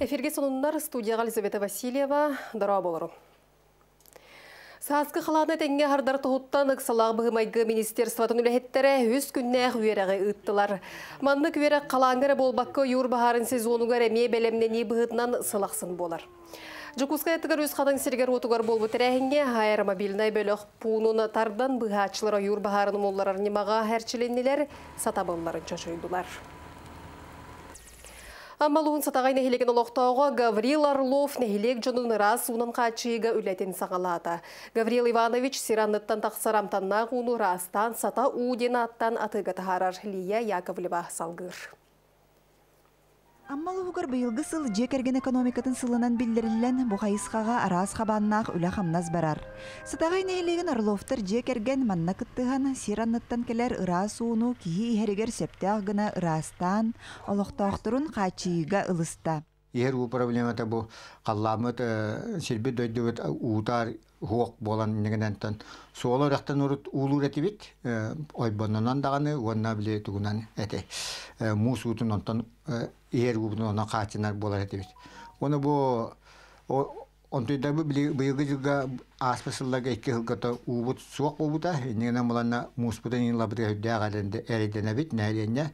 Эфирге сонуннар студияға Елизавета Васильева, дара болару. Саскы халаны тенге хардар тухуттан ыксалағы бұғымайғы министерстватын үләхеттері үз күннәғ үйерәғі ұйттылар. Манны күйерәк қалаңғыры болбаққа юрбағарын сезонуғар әме бәлемнені бұғытнан сылақсын болар. Жукуска еттігір өз қадан сергер отуғар болбы тәрәхінге аэромобилнай бөліқ пуынуны тардан бұғатшылыра юрбағарын молларар немаға әрчіленнелер сатабылларын жашойдылар. Амалуын сатағай нәхелеген олақтауға Гаврил Орлов нәхелек жонын рас унын қатшыйға үләтен сағалады. Гаврил Иванович сиранныттан тақсарамтанна ғуну растан сата уден аттан атыға тағарар. Лия Яковлева салғыр. Аммалуғығыр бұйылғы сыл жекерген экономикатын сылынан білдірілен бұғайысқаға арас қабаннақ үлі қамназ барар. Сатағай нейлеген Орловтар жекерген манна күттіған сиранныттан келер ұрас уыну кейі ерігер септеғгіна ұрастан олықтақтырын қачиыға ұлыста. Ер бұл проблематы бұл қаламыт сербі дөйдіғіт ұғытар ғоқ болан негінентін. Суалы рақтан ұрыт ұлыр әті бет, ойбанынан дағаны, ғанна біле түгінен әті. Мұс ұтын онтан ер бұбын онан қатынар болар әті бет. Оны бұл, онтайда бұл бұйығы жылға аспасыллаға екі ғылғата ұбыт суақ ұбыта, негінен мұланна мұс бұдан ең лабыды өдді ағалынды әрейден әбет, нәйленне.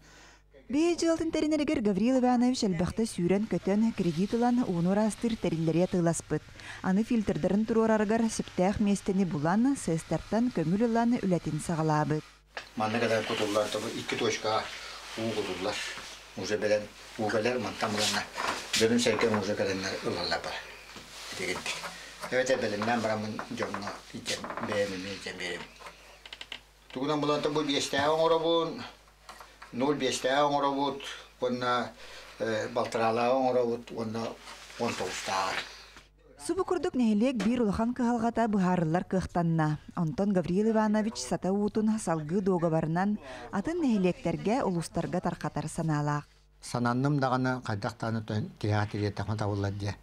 Бей жылтын тәрінергер Гаврил Иванович әлбақты сүйрен көтін кредитылан оны растыр тәрінлері тыласпыт. Аны фильтрдарын тұру арарғар септәқ местені бұлан, сестарттан көмілілан үләтін сағалабыт. Маңна қадар құтылылар табы екі тошқа ұғылылар. Мұзы бәлін ұғылар маңта мұланна. Бөлім сәйкен ұзы қаданна ұлалар бар. Әвәте бәлімнен барамын жомна итен бәйімін итен берем. Түгінен бұланты бұл бестәуін ұрабын. 0,5-тәе оңырауыт, балтыралай оңырауыт, оң толстағыр. Сұбы күрдік нәйлек бір ұлған қығалғата бұғарылар қықтанна. Антон Гаврил Иванович сата ұтын салғы доғы барынан атын нәйлектерге ұлыстарға тарқатар саналақ. Сананным дағаны қайдақтаны тияғатыре тақмат ауылладе.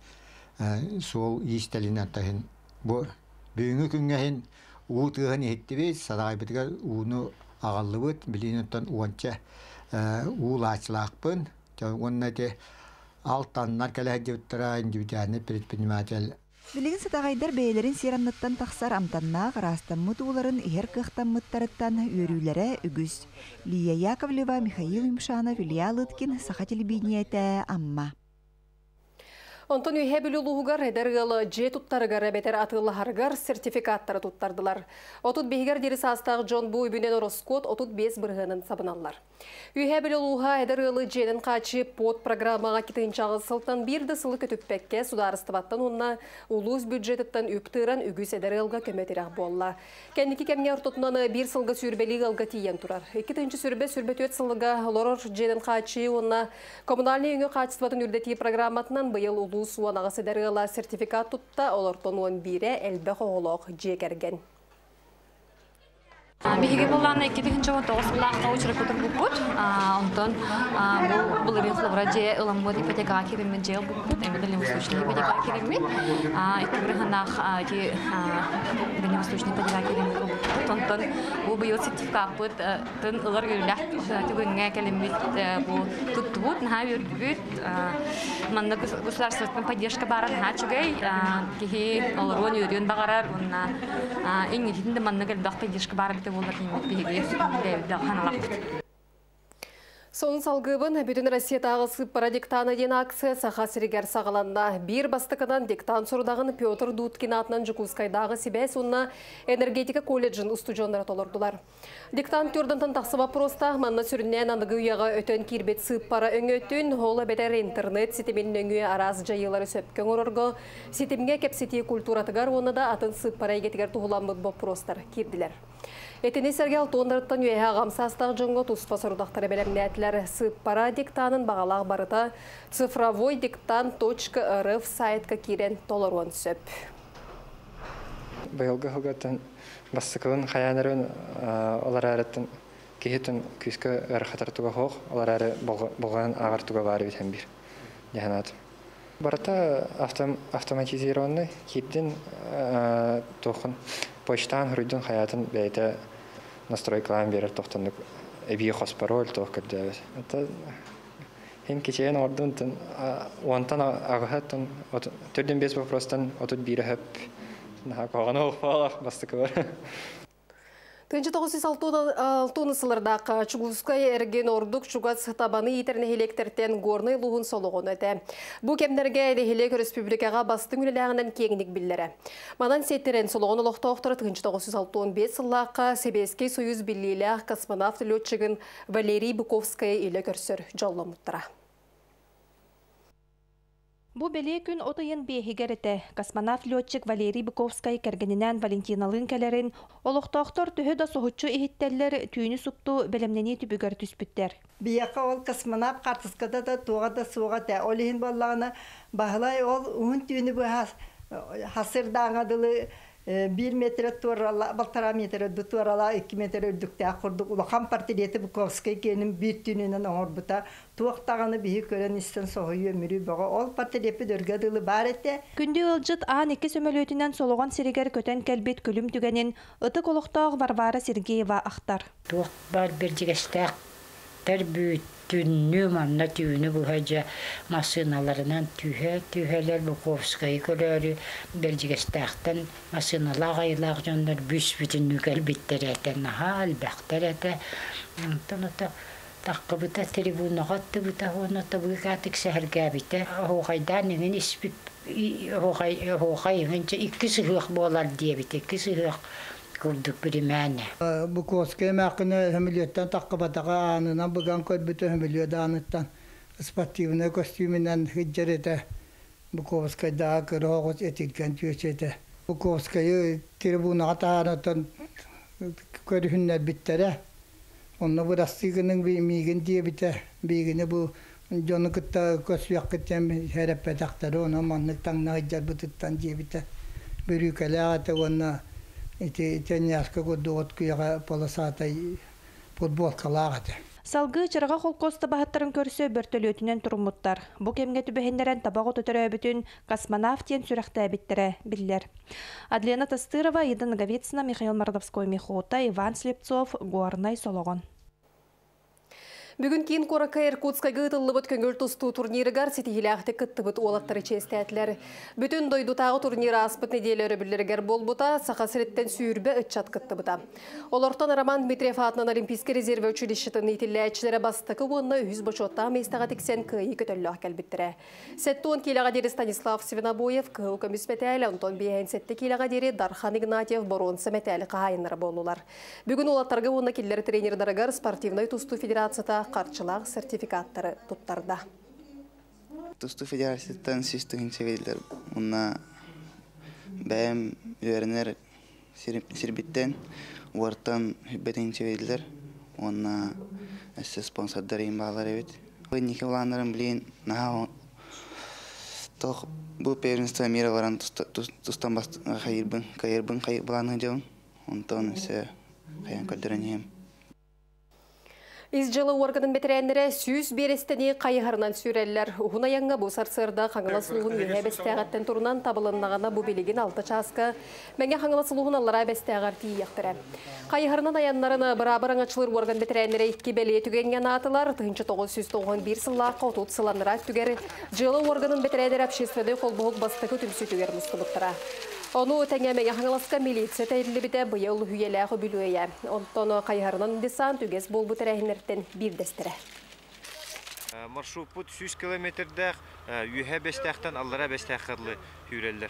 Сол естеліне тағын. Бүгінгі күнгәхін ұғытығын етті бей, садағай бітігі ұғыны ағаллы бұд, білейінеттен оңынша ұлачылақпын, онынады алтаннар кәләді бұттыра индивидуаны предприниматель. Білігін сатағайдар бәйлерін сиранныттан тақсар амтанна қарастан мұт оларын ер қықтан мұттарыттан өрілері үгіз. Лия Яковлева, Михаил Имшанов, Илья Лыткин, Саха телебейниеті Амма. Онтон үйхәбілі ұлығығар әдәрғылы же тұттарығар әбетер атылығарғар сертификаттары тұттардылар. Отуд бейгер деріс астағы Джон Бу үйбінен Роскот отуд без бірғынын сабыналар. Үйхәбілі ұлыға әдәрғылы женін қачы пот программаға кетігіншағы сылтан бірді сылы көтіппәкке сударыстываттан онына ұлыз бюджеттіттен өптірін үгіз әдәрғылға көмәтерақ болла. Кәндікі кәмне ұртытынаны бір сылғы сүрбелі ғалға тиен тұрар. Екітінші сүрбе сүрбетует сылыға лорор женін қачы онына коммуналны үйіңі қачыстватын үрдеті программатынан бұйыл ұлы суан ағасыдарғыла сертификат тұтта олартон 11-е әлбі қоғылық жекерген. Бейге бұлланы 2-9 бұллаққа ұшырып өтіп бұқпұт. Ұлтын бұл үйін құлыбыра жей ұлымғыд ипотека керемет жей бұқпұт. Әмеділі мұстушын ипотека керемет. Үткібір ғанақ бәне мұстушын ипотека керемет бұқпұт. Ұлтын бұл бұл сертификат бұттын ұлар үйләк түгінге кәлемет бұл тұтты бұт, наға өрді бұт. Манны государственный поддержка барар наға чүгей. Кехе оларон өрін бағарар. Ең етінде манны кәлбақ поддержка барар. Сонын салғыбын бүтін Россия тағысы парадиктаны ден акция саға сірігер сағаланна. Бір бастықынан диктан сұрдағын Петр Дудкин атынан Жукускайдағы себәс онына энергетика колледжін ұсты жонлары толырдылар. Диктан түрдіңтін тақсы вапроста манна сүрінен анығы ұяға өтін кербет сып пара өңі өтін, ола бәдер интернет сетеменің өңі араз жайылары сөпкен ұрырғы. Сетемге кепсетей культуратығар оны да атын сып пара егетігер тұғыламын вапростар керділер. Этіне сәргел тондырыттан үйе ғамсастағы жыңғы тұспа сұрудақтары бәлемнәтілер сыппара диктанын бағалағы барыта цифровой диктан.рф сайтқа керен толаруан сөп. Байылғы ғылғатын бастықылын қаянарын олар әріттін кейтін күйіскі әріқатартуға қоқ, олар әрі болған ағартуға бары бітен бір. Дегенат. Барыта автоматизированный кейптен тоқын. Почтан ғрудың қаятын бәйті настройкалан беріп тоқтандық әбейі қос пароль тоқ кірді әбіз. Хем кечеен ордунтен, уантана агахтун, төрден бес вопростан отут биреп, нахакоганол фалах бастыквар. Тенче тогуси салтуны сылырдак, чугулская эрген ордук чугас табаны итерне хелектертен горный лугун солугун эте. Бу кемнерге элехелек республикага бастың үлелегинен кеңник биллере. Манан сеттерен солугун улуктоктор тенче тогуси салтун бес сыллакка Себеский союз биллилег космонавт лётчигин Валерий Быковский эле көрсөр жолломуттара. Бу беле күн отыйын бейхигерете. Космонавт лётчик Валерий Быковский кергенинен Валентиналын калерин, олықтақтар түхі да соғытчу ехеттелер түйіні сұпту бәлемнені түбігер түспіттер. Бияққа ол космонавт қартысқада да туғада суғада. Олейін болағына бағылай ол ұғын түйіні бұй хасырда аңадылы 1 метр туырала, 1,5 метр туырала, 2 метр үрдікті ақырдық. Улақан партилеті Быковский кенің бір түнінен оңырбыта. Туақтағаны бейі көрін істен соғыйы өмірі бұға. Ол партилепі дүргәділі бар әтті. Күнді ұлжыт А-2 сөмөлөтінен солуған сирегер көтен кәлбет көлім түгенін ұтық ұлықтағы Варвара Сергеева ақтар. Туақтар бір дегестәк, тәр түнні манна түйіні бұғайжа машиналарынан түйелер Быковский көрері бәлдігістәқтін машиналаға илақ жондар бүш бүтін нүгәл біттер әті, наға әлбәқтер әті. Таққы бұта трибунаға атты бұта, оны табығы қатық сәхірге біті. Оғайдан еңін іспіп, оғай еңінше екі сұлық болар дей біті, екі сұлық. Быковский мәкіне хэмилеттен таққыбатаға анынан бұған көрбіті хэмиледі анықтан спортивны костюмінен хиджер еді. Быковский дағы кірі оғыз етілген түйес еді. Быковский трибунаға тағанатын көріхіннер біттері. Оны бұрастығының мейгін дей біті. Бейгіні бұл жоны күтті көсвек күттен хәрәппе тақтары. Оны маңнықтан нағыджар бұтыттан дей біті. Бүрікәлі ағаты оны Салгы чырға қолқосты бағыттарын көрсе бөртөлетінен тұрмыттар. Бұ кемге түбіхендерін табағы төтірі өбітін космонавтен сүріқті әбіттірі білдер. Адлена Тастырова, Еда Наговицына, Михаил Мордовской, Михота, Иван Слепцов, Гуарнай Сологон. Бүгін кейін қораққа Иркутскайғы ұтылыбыт көңгіл тұсту турнирігар сетігіліақты күттібіт олаттары честі әтілер. Бүтін дойдутағы турнирі аспыт неделері білдергер бол бұта, сақасыреттен сүйірбе үтчат күттібіта. Олардан Роман Дмитриев атынан Олимпийский резерві училищетін етілі әтшілері бастықы бұнна 100 бочотта мейстаға тексен күйі күтілі әкәлбіттірі. Сәтті 10 келіға дері Станислав Свинобоев, Күйі Мүсметәлі, Антон Бейәйін сәтті келіға дері Дархан Игнатьев, Борон Сәметәлі қағайынлары болулар. Бүгін олаттарғы онна келілері тренердарығар спортивной тұсту федерацията қарчылағы сертификаттары тұттарда. Тұсту федерацияттан сүйістігінші веділер. Мұнна бәйім үйерінер сербеттен, ұларттан үббетінші веділер. Онна әсі спонсордар ең бағалар ебет. Неке ұландарын білейін, наға тоқ бұл періністі мира баран тұстан бастың қайырбын қайық бұланың жауын. Онтан әсі қайын көлдерін ең. Изжылы органын бетерәнірі сүйіз берестіне қайығарынан сүйрәлілер. Ұғына яңға бұсар сырда қаңыласылығын ене бәстіғаттен тұрынан табылыннағана бұбелеген алты часқа мәне қаңыласылығын аллара бәстіғар тиіяқтыры. Қайығарынан аянларына бір-абырың ачылыр орган бетерәнірі итке бәле түгенген атылар, 1991 сылла қаутут сыланыра түгер, жылы органын бетерәнірі әпшесведі қолбұғық бастықы түмсі түгер мұстылықтыра. Оны өтәңәмеге қаңыласқа милиция тәйілібіде бұйылы үйеләғі бүлуея. Онтоны қайғарынан десаң түгес бол бұтыр әйінерттен бір дәстірі. Маршрут бұт 100 километрдәқ үйе бәстәқтен аллара бәстәққарлы үйрелдер.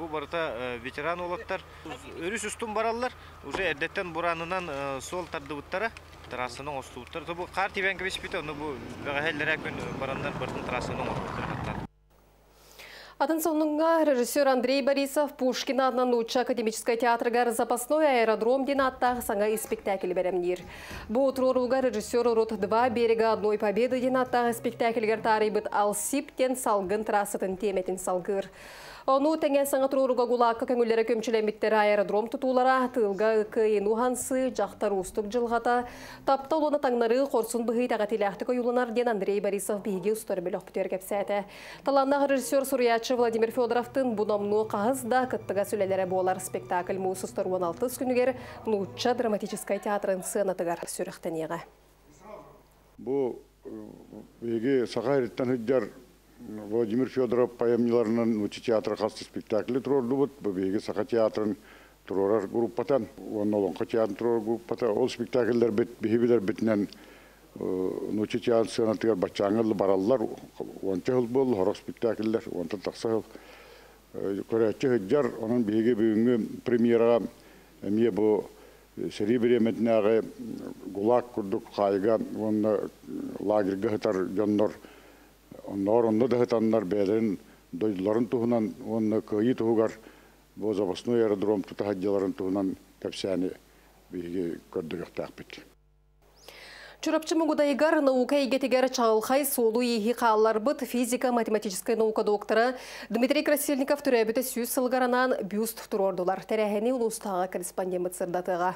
Бұл барыта ветеран олықтар. Өріс үстін баралар, уже әрдеттен бұранынан сол тарды бұттара, трассының осты бұттара. Бұл қар тивенгі беспіті, оны бұл баға Атын соңынға режиссер Андрей Борисов Пушкина адынан ұтшы академической театрғар запасной аэродром ден аттағы саңа спектакілі бәрімдер. Бұл тұруға режиссер ұрыт 2 берега одной победы ден аттағы спектакілгер тарайбыт ал сиптен салғын трассытын теметін салғыр. Оны тәңен саңа тұруға құлаққа көңілері көмчілеметтері аэродром тұтулара, тұлға үкі ену ғансы, жақтар ұстық жылғата, тапта олына таңнары қорсын бұғи тағатиләқті көйілінар ден Андрей Борисов бейге ұстар білі өкпітер кәпсәді. Таланнағы режиссер сұрияшы Владимир Фёдоровтың бұнамны қағыз да қыттыға сөйлелері болар спектакль мұсыстар 16 күнігер Нұтча драматическай театрын сынатығар сүріқтен еға. Владимир Фёдоров поэмниларынан театр хасты спектакли турордубут, беге саха театрын турорар группатан, онолонка театрын турор группата, ол спектакльдер бит, бихибилер битнен, ночи театр сенатыгар бачаңылы бараллар, онча хыл бол, хорок спектакльдер, онтан тақса хыл. Көрәтчі хыджар, онын беге бүгінгі премьерага, әме бұ сәрі береметінағы гулаг күрдік қайға, онына лагерге хытар жоннор, Оннорунда дагытаннар бәлерин дойдуларын туһунан, онны кыйы туһугар, бу запасной аэродром тутахаддиларын туһунан капсяны биге көрдүгөктак бит. Чурапчы мугудайгар наука игетигер чалхай солу ихи каалар быт физика математическая наука доктора Дмитрий Красильник түрәбите сүз сылгаранан бюст турордулар. Тәрәһәне улустага корреспондент сырдатыга.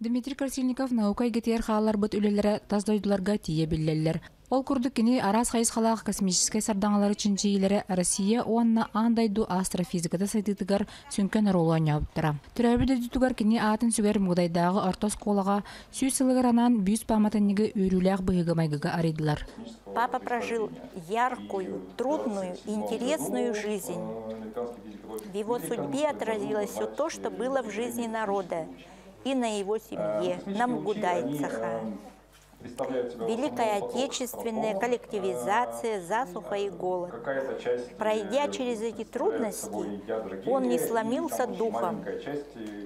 Дмитрий Красильников наука игетер халар бут үлелләре таздойдуларга тие билләлләр. Ол күрдүккене арас хайыз халак космический сардаңалар үчүн жейләре Россия онна андайду астрофизикада сайтытыгар сүнкән ролу ойноптыра. Төрөбүдө дүтүгар кене атын сүгәр мугдайдагы орто школага сүз сылыгыранан бүйс паматанниги үйрүләк быйгымайгыга арыйдылар. Папа прожил яркую, трудную, интересную жизнь. В его судьбе отразилось все то, что было в жизни народа. И на его семье, на Мугудайцаха. Великая Отечественная, коллективизация, засуха и голод. Пройдя через эти трудности, он не сломился духом,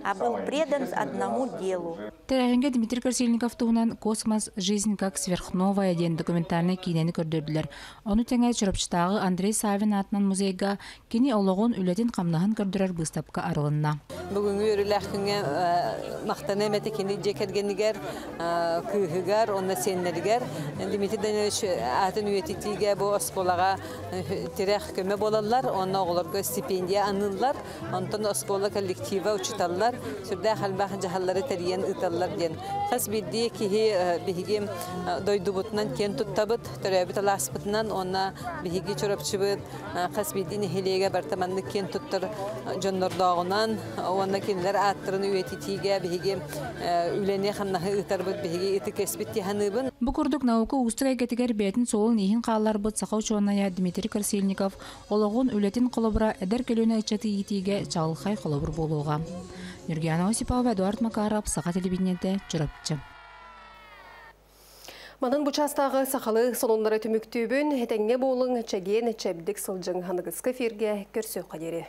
а был предан одному делу. Дмитрий Красильников тугынан «Космос. Жизнь как сверхновая» ден документальный кинени көрдөрдүлөр. Ону теңе Чурапчытагы Андрей Савин атынан музейга кине ологон үлөтүн камнахан көрдөрөр быстапка арылына. Бүгүнгү өрүлөктүнгө мактана эмети кини жекергенигер күйгөр онда сеннергер Дмитрий Данилович атын үйөтүтүгө бу осколага тирек көмө болалар, онда оголорго стипендия анылар, онтон оскола коллектива учуталар, сүрдө халбах жаһаллары терген ыталар ден. Кас бидди кихи бигим дойдубутнан кен туттабыт, төрөбүт аласпытнан онна биги чурапчыбыт, кас бидди нехилеге бартаманны кен туттур жоннордогунан, онда кинилер аттырын үйөтүтүгө биги үлене ханнахы ытарбыт биги ити кесбит. Бу күрдік наука үстігі кетігер бәтін соғын ехін қалалар бұд сақау чоғыная Дмитрий Красильников олығын үлетін қолыбыра әдір келуіні әтчәті етеге чалғылхай қолыбыр болуға. Нүргияна Осипова, Эдуард Макарап, Сақа телебинеті, Чурапчы. Манын бұчастағы сақалы сонындары түміктөбін әтәңе болың әтчәген әтчәбдік сылжың ханығыз көферге көрсе қадері.